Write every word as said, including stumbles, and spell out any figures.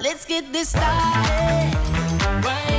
Let's get this started.